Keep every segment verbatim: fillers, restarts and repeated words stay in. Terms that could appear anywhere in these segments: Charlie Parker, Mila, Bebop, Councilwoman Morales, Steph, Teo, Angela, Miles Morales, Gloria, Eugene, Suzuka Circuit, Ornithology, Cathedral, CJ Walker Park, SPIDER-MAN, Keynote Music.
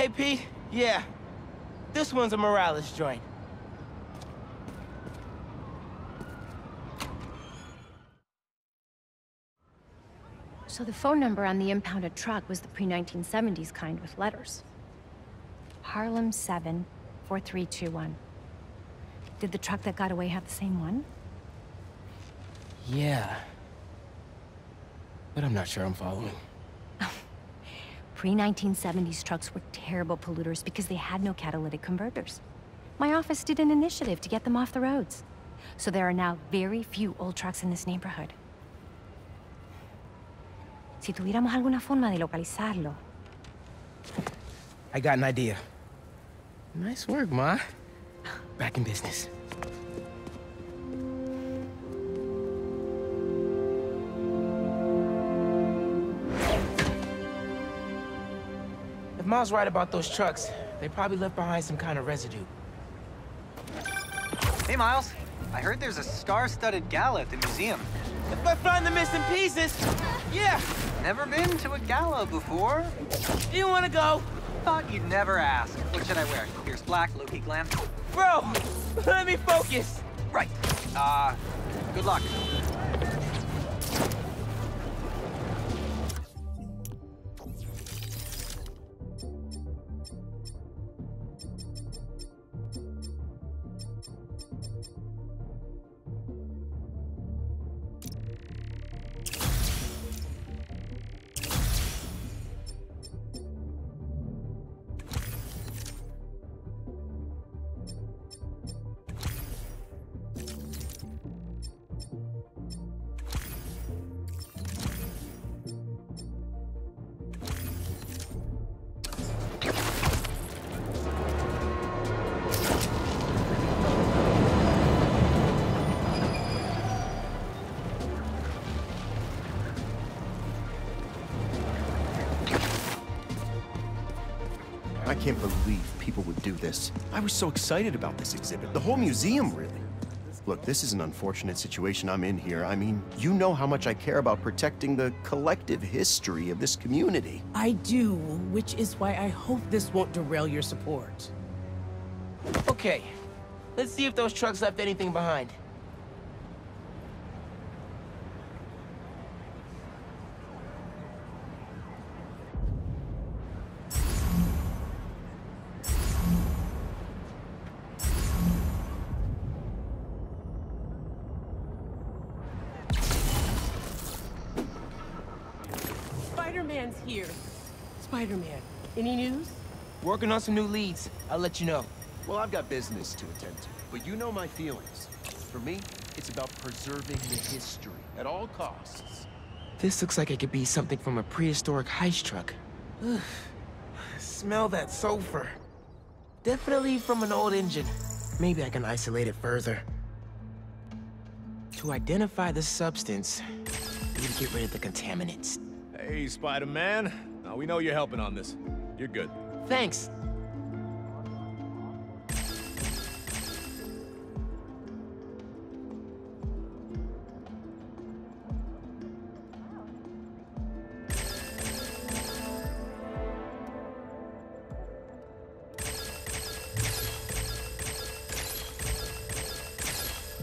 Hey, Pete. Yeah. This one's a Morales joint. So the phone number on the impounded truck was the pre nineteen seventies kind with letters. Harlem seven four three two one. Did the truck that got away have the same one? Yeah. But I'm not sure I'm following. pre nineteen seventies trucks were terrible polluters because they had no catalytic converters. My office did an initiative to get them off the roads. So there are now very few old trucks in this neighborhood. Si tuviéramos alguna forma de localizarlo. I got an idea. Nice work, Ma. Back in business. If Ma's right about those trucks, they probably left behind some kind of residue. Hey, Miles. I heard there's a star-studded gala at the museum. If I find the missing pieces, yeah. Never been to a gala before. Do you want to go? Thought you'd never ask. What should I wear? Here's black, low-key glam. Bro, let me focus. Right. Uh, good luck. I can't believe people would do this. I was so excited about this exhibit. The whole museum, really. Look, this is an unfortunate situation I'm in here. I mean, you know how much I care about protecting the collective history of this community. I do, which is why I hope this won't derail your support. Okay, let's see if those trucks left anything behind. Spider-Man, any news? Working on some new leads. I'll let you know. Well, I've got business to attend to, but you know my feelings. For me, it's about preserving the history at all costs. This looks like it could be something from a prehistoric heist truck. Ugh. Smell that sulfur. Definitely from an old engine. Maybe I can isolate it further. To identify the substance, we need to get rid of the contaminants. Hey, Spider-Man. Uh, we know you're helping on this. You're good. Thanks.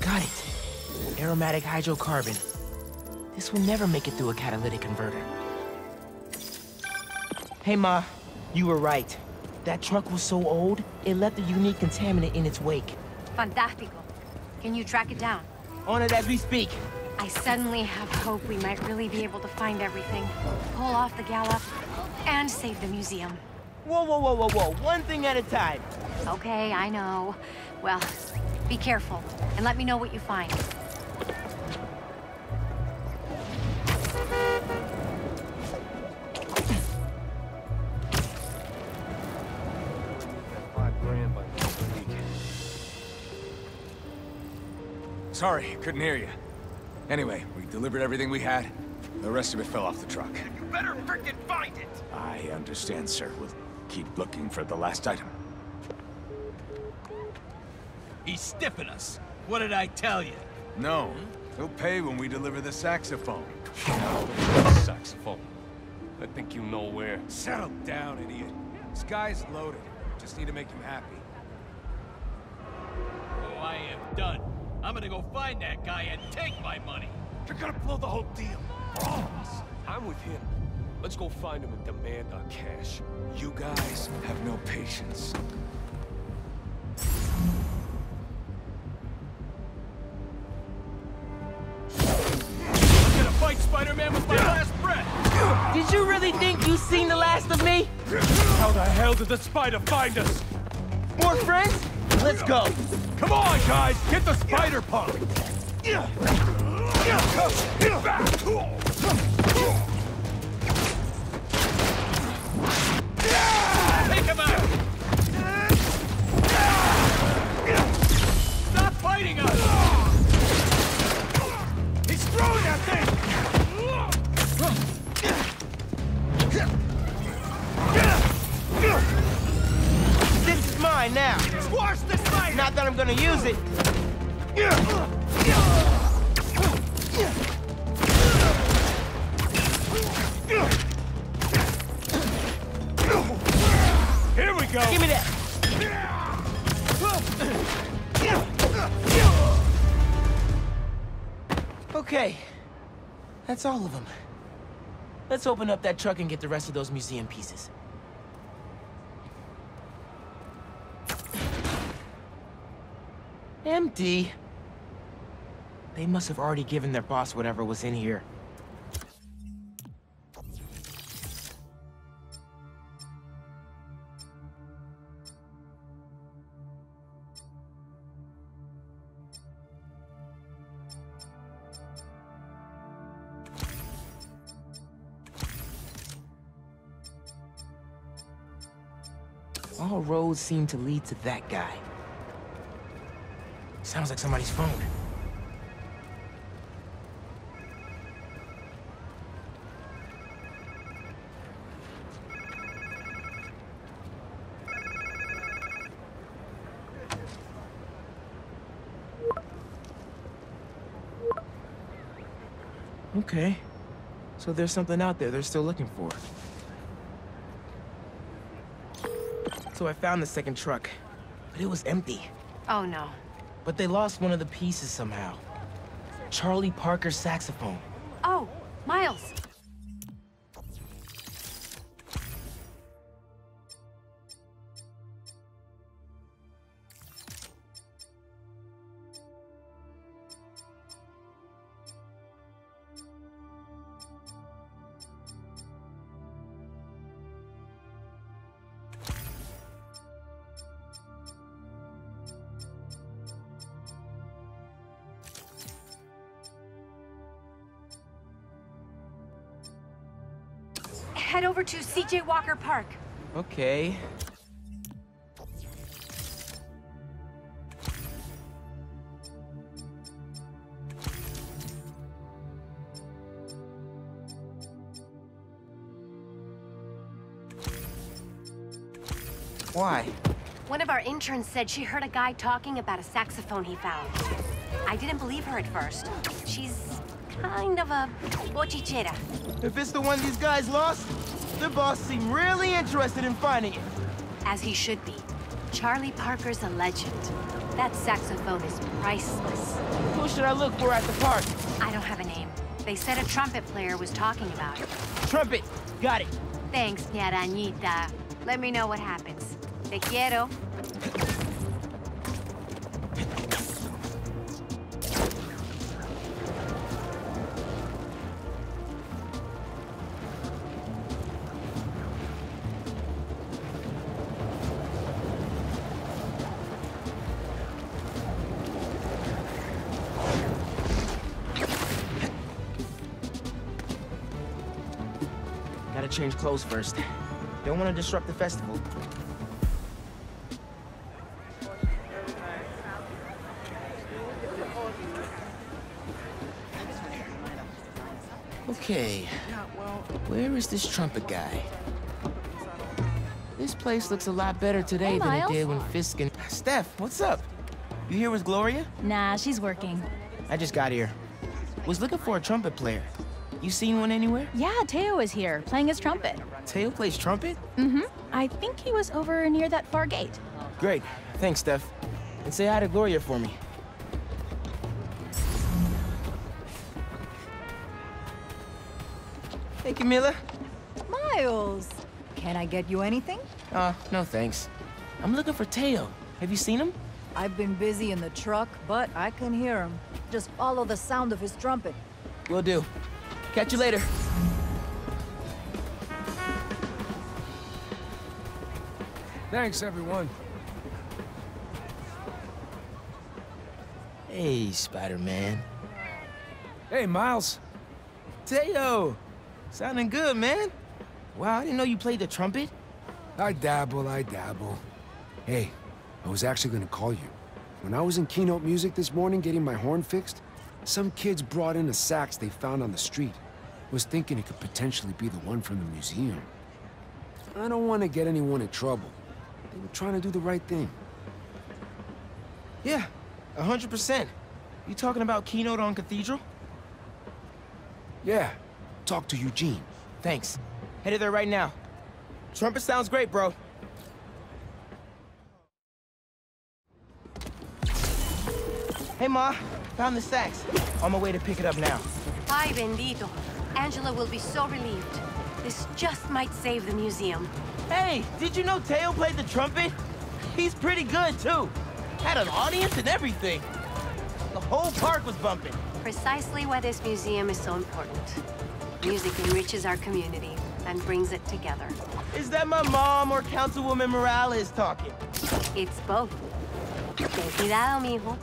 Got it. Aromatic hydrocarbon. This will never make it through a catalytic converter. Hey, Ma, you were right. That truck was so old, it left a unique contaminant in its wake. Fantástico. Can you track it down? On it as we speak. I suddenly have hope we might really be able to find everything, pull off the gala, and save the museum. Whoa, whoa, whoa, whoa, whoa. One thing at a time. Okay, I know. Well, be careful, and let me know what you find. Sorry, couldn't hear you. Anyway, we delivered everything we had. The rest of it fell off the truck. You better frickin' find it! I understand, sir. We'll keep looking for the last item. He's stiffing us. What did I tell you? No. He'll pay when we deliver the saxophone. No, saxophone. I think you know where. Settle down, idiot. This guy's loaded. Just need to make him happy. Oh, I am done. I'm gonna go find that guy and take my money. You're gonna blow the whole deal. For all of us. I'm with him. Let's go find him and demand our cash. You guys have no patience. Spider-Man with my last breath! Did you really think you seen the last of me? How the hell did the spider find us? More friends? Let's go! Come on, guys! Get the spider punk! Get back! Take him out! Stop fighting us! He's throwing that thing! This is mine now. Squash the spider! Not that I'm gonna use it. Here we go. Give me that. Okay. That's all of them. Let's open up that truck and get the rest of those museum pieces. Empty. They must have already given their boss whatever was in here. All roads seem to lead to that guy. Sounds like somebody's phone. Okay. So there's something out there they're still looking for. So I found the second truck, but it was empty. Oh no. But they lost one of the pieces somehow. Charlie Parker's saxophone. Oh, Miles. Head over to C J Walker Park. Okay. Why? One of our interns said she heard a guy talking about a saxophone he found. I didn't believe her at first. She's kind of a bochichera. If it's the one these guys lost, the boss seemed really interested in finding it. As he should be. Charlie Parker's a legend. That saxophone is priceless. Who should I look for at the park? I don't have a name. They said a trumpet player was talking about it. Trumpet! Got it. Thanks, Ñarañita. Let me know what happens. Te quiero. Change clothes first. Don't want to disrupt the festival. Okay, where is this trumpet guy? This place looks a lot better today hey, than it did when Fisk and... Steph, what's up? You here with Gloria? Nah, she's working. I just got here. Was looking for a trumpet player. You seen one anywhere? Yeah, Teo is here, playing his trumpet. Teo plays trumpet? Mm-hmm. I think he was over near that far gate. Great. Thanks, Steph. And say hi to Gloria for me. Thank you, Mila. Miles! Can I get you anything? Uh, no thanks. I'm looking for Teo. Have you seen him? I've been busy in the truck, but I can hear him. Just follow the sound of his trumpet. Will do. Catch you later. Thanks, everyone. Hey, Spider-Man. Hey, Miles. Teo! Sounding good, man. Wow, I didn't know you played the trumpet. I dabble, I dabble. Hey, I was actually gonna call you. When I was in Keynote Music this morning getting my horn fixed, some kids brought in a sax they found on the street. Was thinking it could potentially be the one from the museum. I don't want to get anyone in trouble. They were trying to do the right thing. Yeah, one hundred percent. You talking about Keynote on Cathedral? Yeah. Talk to Eugene. Thanks. Headed there right now. Trumpet sounds great, bro. Hey, Ma. Found the sax. On my way to pick it up now. Ay, bendito. Angela will be so relieved. This just might save the museum. Hey, did you know Teo played the trumpet? He's pretty good, too. Had an audience and everything. The whole park was bumping. Precisely why this museum is so important. Music enriches our community and brings it together. Is that my mom or Councilwoman Morales talking? It's both. Ten cuidado, mijo.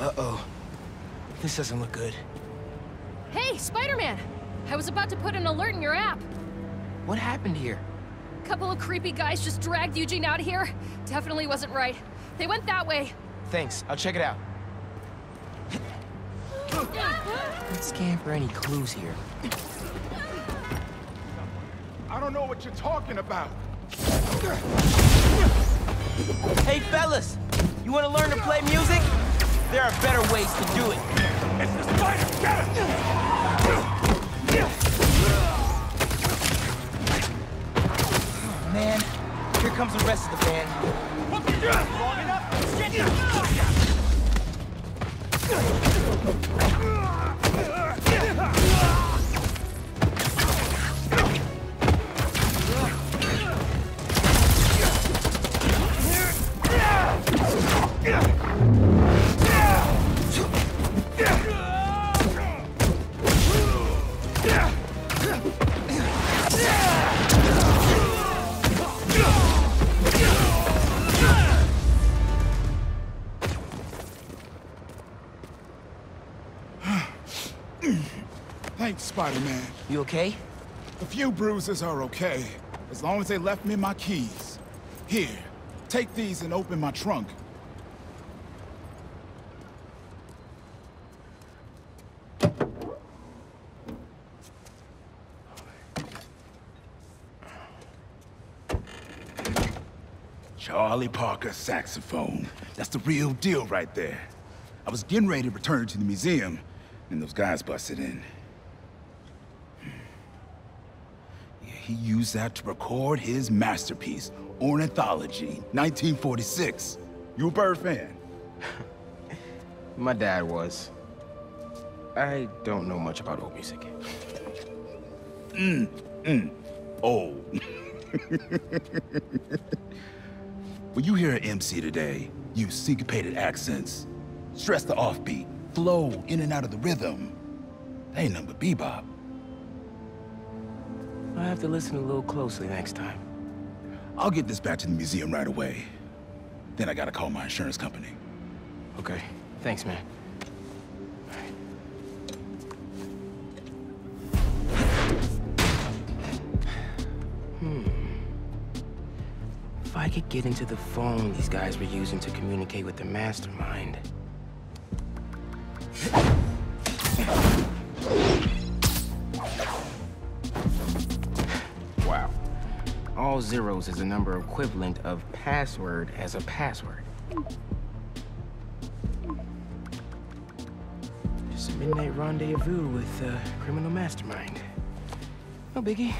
Uh-oh. This doesn't look good. Hey, Spider-Man! I was about to put an alert in your app. What happened here? A couple of creepy guys just dragged Eugene out of here. Definitely wasn't right. They went that way. Thanks. I'll check it out. Let's scan for any clues here. I don't know what you're talking about. Hey, fellas! You want to learn to play music? There are better ways to do it. It's the spider! Get it! Man, here comes the rest of the band. Long enough, get Spider-Man. You okay? A few bruises are okay, as long as they left me my keys. Here, take these and open my trunk. Charlie Parker saxophone. That's the real deal right there. I was getting ready to return to the museum, and those guys busted in. He used that to record his masterpiece, Ornithology, nineteen forty-six. You a bird fan? My dad was. I don't know much about old music. Mm, mm, old. When you hear an M C today, use syncopated accents. Stress the offbeat, flow in and out of the rhythm. They ain't number bebop. I have to listen a little closely next time. I'll get this back to the museum right away. Then I gotta call my insurance company. Okay. Thanks, man. All right. Hmm. If I could get into the phone these guys were using to communicate with the mastermind. all zeros is a number equivalent of password as a password. Just a midnight rendezvous with a criminal mastermind. No biggie.